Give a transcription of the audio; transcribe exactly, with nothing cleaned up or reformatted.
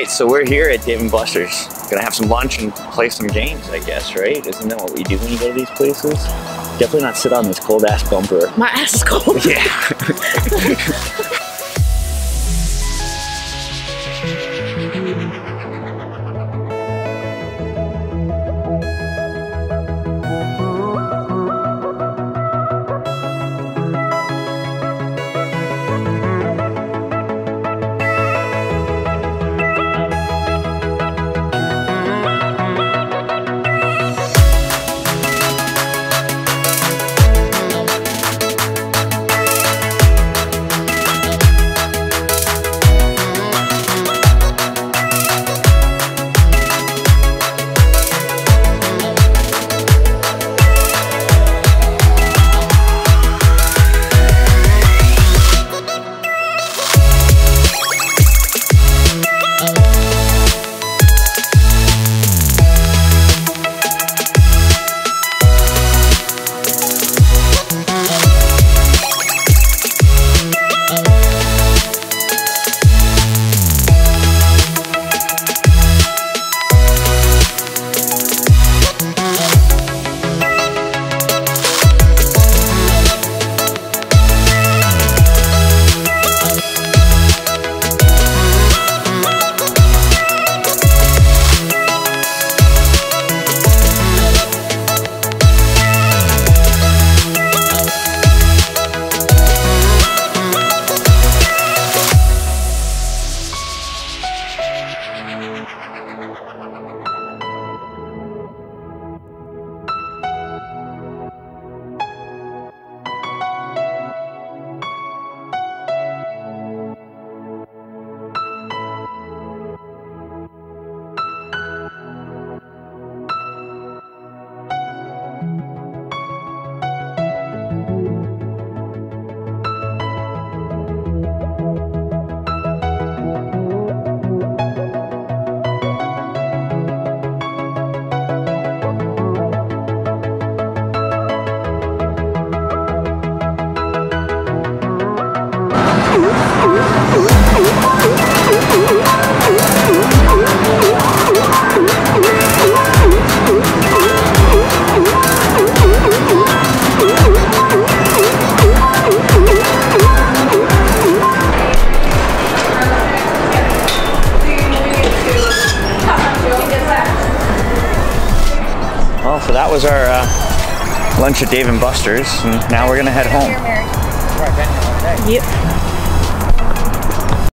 right, so we're here at Dave and Buster's. Gonna have some lunch and play some games, I guess, right? Isn't that what we do when we go to these places? Definitely not sit on this cold ass bumper. My ass is cold. Yeah. Well, so that was our uh, lunch at Dave and Buster's, and now we're gonna head home. Yep.